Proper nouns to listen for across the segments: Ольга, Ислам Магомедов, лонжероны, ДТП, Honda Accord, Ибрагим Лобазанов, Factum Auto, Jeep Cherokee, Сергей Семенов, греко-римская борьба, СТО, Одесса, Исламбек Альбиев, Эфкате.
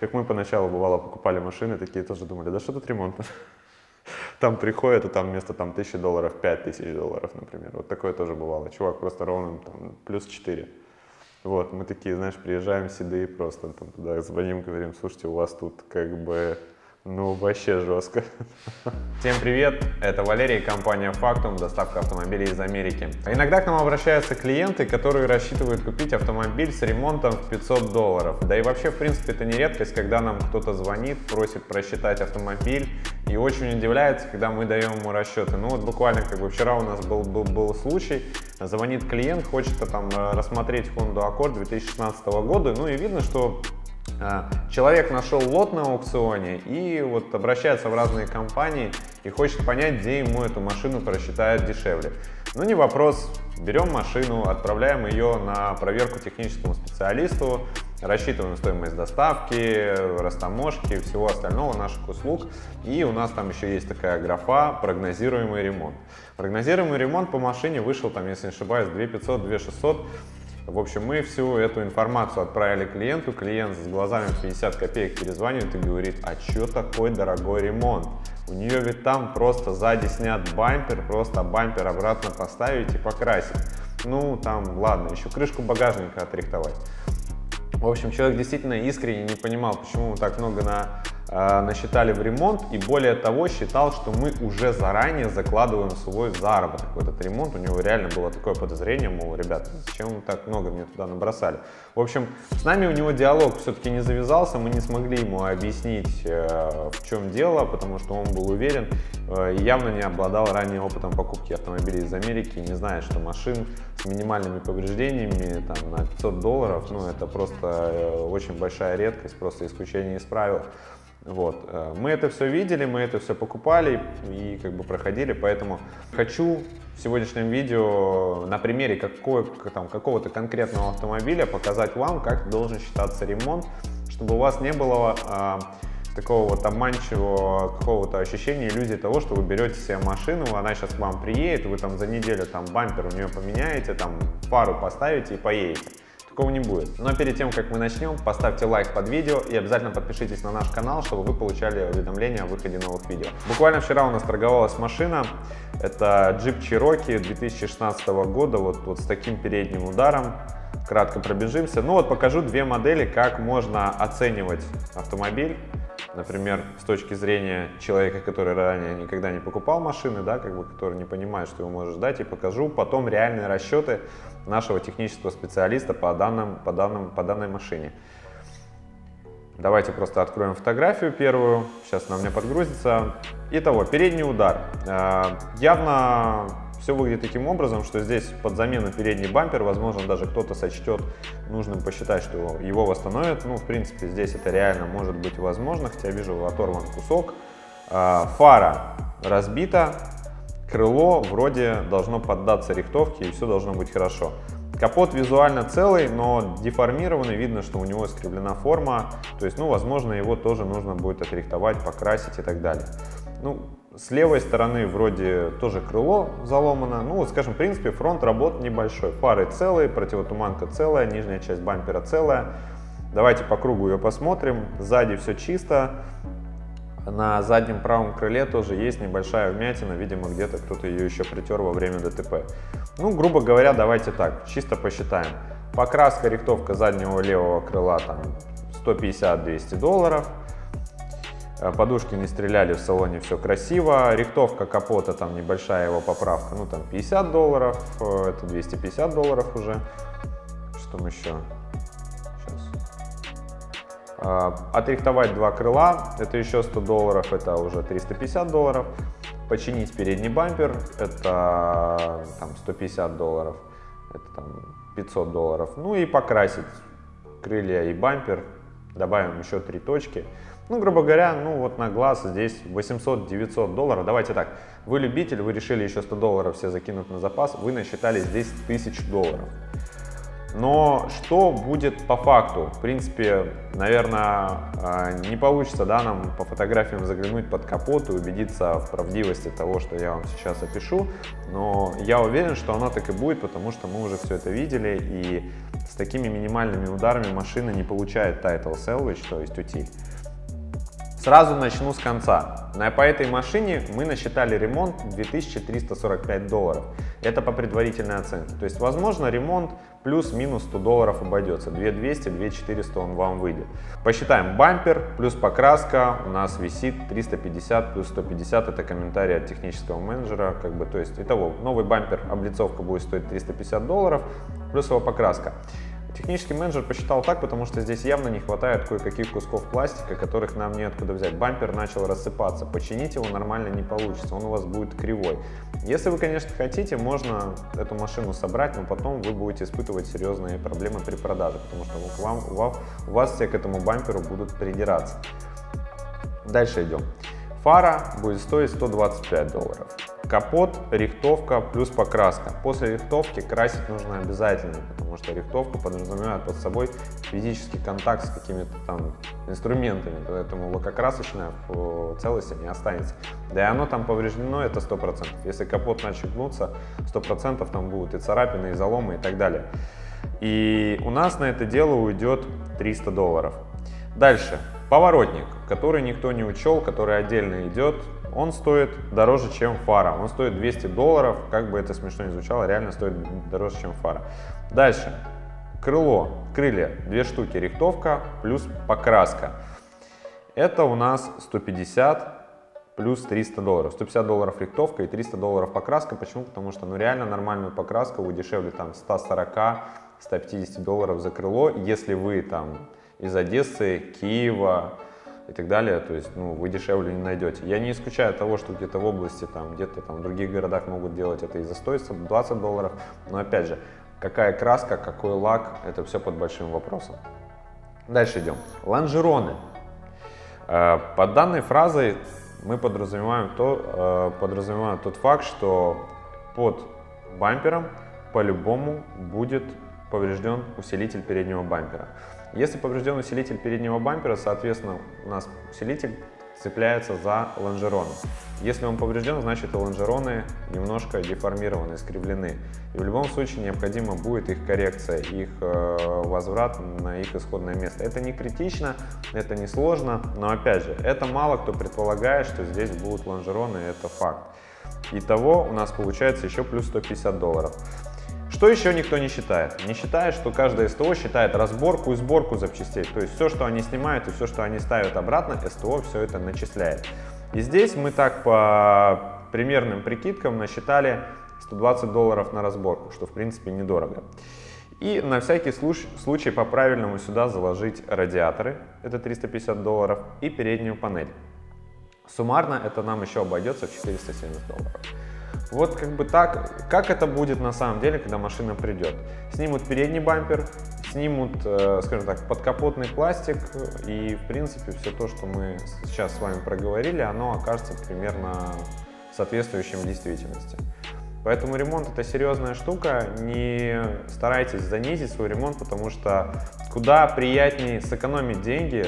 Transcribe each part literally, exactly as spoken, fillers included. Как мы поначалу, бывало, покупали машины, такие тоже думали, да что тут ремонт? Там приходят, а там вместо там, тысячи долларов пять тысяч долларов, например. Вот такое тоже бывало. Чувак просто ровно там, плюс четыре. Вот, мы такие, знаешь, приезжаем седые просто там, туда звоним, говорим, слушайте, у вас тут как бы, ну, вообще жестко. Всем привет, это Валерий, компания Factum, доставка автомобилей из Америки. Иногда к нам обращаются клиенты, которые рассчитывают купить автомобиль с ремонтом в пятьсот долларов. Да и вообще, в принципе, это не редкость, когда нам кто-то звонит, просит просчитать автомобиль. И очень удивляется, когда мы даем ему расчеты. Ну вот буквально как бы вчера у нас был, был, был случай, звонит клиент, хочет там рассмотреть Honda Accord две тысячи шестнадцатого года, ну и видно, что человек нашел лот на аукционе и вот обращается в разные компании и хочет понять, где ему эту машину просчитают дешевле. Ну не вопрос, берем машину, отправляем ее на проверку техническому специалисту, рассчитываем стоимость доставки, растаможки, всего остального, наших услуг. И у нас там еще есть такая графа «Прогнозируемый ремонт». Прогнозируемый ремонт по машине вышел, там, если не ошибаюсь, две тысячи пятьсот — две тысячи шестьсот. В общем, мы всю эту информацию отправили клиенту, клиент с глазами в пятьдесят копеек перезванивает и говорит, а что такой дорогой ремонт? У нее ведь там просто сзади снят бампер, просто бампер обратно поставить и покрасить. Ну, там, ладно, еще крышку багажника отрихтовать. В общем, человек действительно искренне не понимал, почему мы так много на, э, насчитали в ремонт, и более того считал, что мы уже заранее закладываем свой заработок в этот ремонт. У него реально было такое подозрение, мол, ребята, зачем мы так много мне туда набросали? В общем, с нами у него диалог все-таки не завязался, мы не смогли ему объяснить, э, в чем дело, потому что он был уверен, э, явно не обладал ранее опытом покупки автомобилей из Америки, не знает, что машин с минимальными повреждениями там, на пятьсот долларов, ну это просто очень большая редкость, просто исключение из правил. Вот. Мы это все видели, мы это все покупали и как бы проходили, поэтому хочу в сегодняшнем видео на примере какого-то конкретного автомобиля показать вам, как должен считаться ремонт, чтобы у вас не было а, такого вот обманчивого какого-то ощущения, иллюзии того, что вы берете себе машину, она сейчас к вам приедет, вы там за неделю там бампер у нее поменяете, там фару поставите и поедете. Такого не будет. Но перед тем, как мы начнем, поставьте лайк под видео и обязательно подпишитесь на наш канал, чтобы вы получали уведомления о выходе новых видео. Буквально вчера у нас торговалась машина. Это Jeep Cherokee две тысячи шестнадцатого года, вот, вот с таким передним ударом. Кратко пробежимся. Ну вот покажу две модели, как можно оценивать автомобиль. Например, с точки зрения человека, который ранее никогда не покупал машины, да, как бы, который не понимает, что его может ждать, и покажу потом реальные расчеты нашего технического специалиста по, данным, по, данным, по данной машине. Давайте просто откроем фотографию первую, сейчас она у меня подгрузится. Итого, передний удар. Явно все выглядит таким образом, что здесь под замену передний бампер, возможно, даже кто-то сочтет нужным посчитать, что его восстановят. Ну, в принципе, здесь это реально может быть возможно, хотя вижу оторван кусок. Фара разбита, крыло вроде должно поддаться рихтовке и все должно быть хорошо. Капот визуально целый, но деформированный, видно, что у него искривлена форма, то есть, ну, возможно, его тоже нужно будет отрихтовать, покрасить и так далее. Ну, с левой стороны вроде тоже крыло заломано, ну, скажем, в принципе, фронт работ небольшой, фары целые, противотуманка целая, нижняя часть бампера целая. Давайте по кругу ее посмотрим, сзади все чисто. На заднем правом крыле тоже есть небольшая вмятина, видимо, где-то кто-то ее еще притер во время ДТП. Ну, грубо говоря, давайте так, чисто посчитаем. Покраска, рихтовка заднего левого крыла там сто пятьдесят — двести долларов. Подушки не стреляли, в салоне все красиво. Рихтовка капота, там небольшая его поправка, ну там пятьдесят долларов, это двести пятьдесят долларов уже. Что там еще? Отрихтовать два крыла, это еще сто долларов, это уже триста пятьдесят долларов. Починить передний бампер, это там, сто пятьдесят долларов, это там, пятьсот долларов. Ну и покрасить крылья и бампер, добавим еще три точки. Ну, грубо говоря, ну вот на глаз здесь восемьсот — девятьсот долларов. Давайте так, вы любитель, вы решили еще сто долларов все закинуть на запас, вы насчитали здесь тысячу долларов. Но что будет по факту? В принципе, наверное, не получится, да, нам по фотографиям заглянуть под капот и убедиться в правдивости того, что я вам сейчас опишу. Но я уверен, что оно так и будет, потому что мы уже все это видели. И С такими минимальными ударами машина не получает title salvage, то есть утиль. Сразу начну с конца. По этой машине мы насчитали ремонт две тысячи триста сорок пять долларов. Это по предварительной оценке. То есть, возможно, ремонт плюс-минус сто долларов обойдется. две тысячи двести — две тысячи четыреста он вам выйдет. Посчитаем бампер плюс покраска. У нас висит триста пятьдесят плюс сто пятьдесят. Это комментарий от технического менеджера. Как бы, то есть, итого, новый бампер, облицовка будет стоить триста пятьдесят долларов плюс его покраска. Технический менеджер посчитал так, потому что здесь явно не хватает кое-каких кусков пластика, которых нам неоткуда взять. Бампер начал рассыпаться, починить его нормально не получится, он у вас будет кривой. Если вы, конечно, хотите, можно эту машину собрать, но потом вы будете испытывать серьезные проблемы при продаже, потому что к вам, у, вас, у вас все к этому бамперу будут придираться. Дальше идем. Фара будет стоить сто двадцать пять долларов. Капот, рихтовка плюс покраска. После рихтовки красить нужно обязательно, потому что рихтовка подразумевает под собой физический контакт с какими-то там инструментами, поэтому лакокрасочная в целости не останется. Да и оно там повреждено, это сто процентов. Если капот начнет гнуться, сто процентов там будут и царапины, и заломы, и так далее. И у нас на это дело уйдет триста долларов. Дальше. Поворотник, который никто не учел, который отдельно идет, он стоит дороже, чем фара. Он стоит двести долларов, как бы это смешно ни звучало, реально стоит дороже, чем фара. Дальше. Крыло, крылья, две штуки, рихтовка плюс покраска. Это у нас сто пятьдесят плюс триста долларов. сто пятьдесят долларов рихтовка и триста долларов покраска. Почему? Потому что ну, реально нормальную покраску вы дешевле там ста сорока — ста пятидесяти долларов за крыло, если вы там из Одессы, Киева и так далее, то есть, ну, вы дешевле не найдете. Я не исключаю того, что где-то в области, там, где-то там в других городах могут делать это и за сто двадцать долларов, но опять же, какая краска, какой лак, это все под большим вопросом. Дальше идем. Лонжероны. Под данной фразой мы подразумеваем, то, подразумеваем тот факт, что под бампером по-любому будет поврежден усилитель переднего бампера. Если поврежден усилитель переднего бампера, соответственно, у нас усилитель цепляется за лонжероны. Если он поврежден, значит и лонжероны немножко деформированы, искривлены. И в любом случае необходима будет их коррекция, их возврат на их исходное место. Это не критично, это не сложно, но опять же, это мало кто предполагает, что здесь будут лонжероны, это факт. Итого у нас получается еще плюс сто пятьдесят долларов. Что еще никто не считает? Не считает, что каждое СТО считает разборку и сборку запчастей. То есть все, что они снимают и все, что они ставят обратно, СТО все это начисляет. И здесь мы так по примерным прикидкам насчитали сто двадцать долларов на разборку, что в принципе недорого. И на всякий случай по правильному сюда заложить радиаторы, это триста пятьдесят долларов, и переднюю панель. Суммарно это нам еще обойдется в четыреста семьдесят долларов. Вот как бы так, как это будет на самом деле, когда машина придет. Снимут передний бампер, снимут, скажем так, подкапотный пластик, и в принципе все то, что мы сейчас с вами проговорили, оно окажется примерно соответствующим действительности. Поэтому ремонт это серьезная штука, не старайтесь занизить свой ремонт, потому что куда приятнее сэкономить деньги,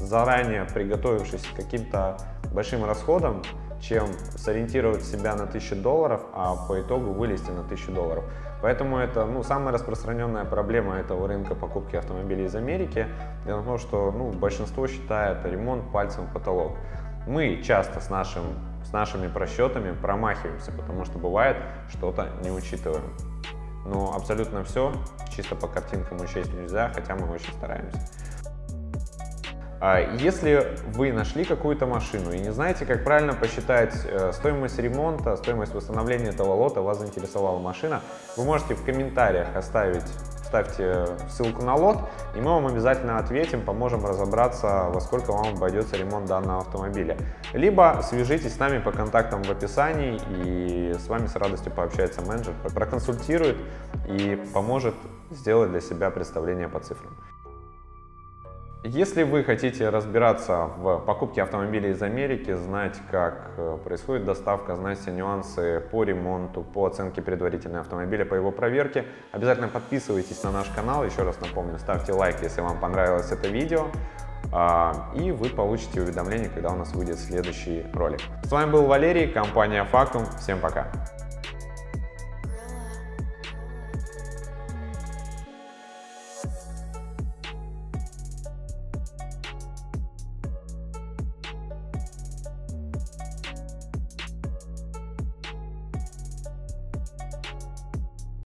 заранее приготовившись к каким-то большим расходам, чем сориентировать себя на тысячу долларов, а по итогу вылезти на тысячу долларов. Поэтому это ну, самая распространенная проблема этого рынка покупки автомобилей из Америки. Дело в том, что ну, большинство считает ремонт пальцем в потолок. Мы часто с, нашим, с нашими просчетами промахиваемся, потому что бывает, что-то не учитываем. Но абсолютно все чисто по картинкам учесть нельзя, хотя мы очень стараемся. Если вы нашли какую-то машину и не знаете, как правильно посчитать стоимость ремонта, стоимость восстановления этого лота, вас заинтересовала машина, вы можете в комментариях оставить, ставьте ссылку на лот, и мы вам обязательно ответим, поможем разобраться, во сколько вам обойдется ремонт данного автомобиля. Либо свяжитесь с нами по контактам в описании, и с вами с радостью пообщается менеджер, проконсультирует и поможет сделать для себя представление по цифрам. Если вы хотите разбираться в покупке автомобилей из Америки, знать, как происходит доставка, знать все нюансы по ремонту, по оценке предварительного автомобиля, по его проверке, обязательно подписывайтесь на наш канал. Еще раз напомню, ставьте лайк, если вам понравилось это видео, и вы получите уведомление, когда у нас выйдет следующий ролик. С вами был Валерий, компания Factum. Всем пока!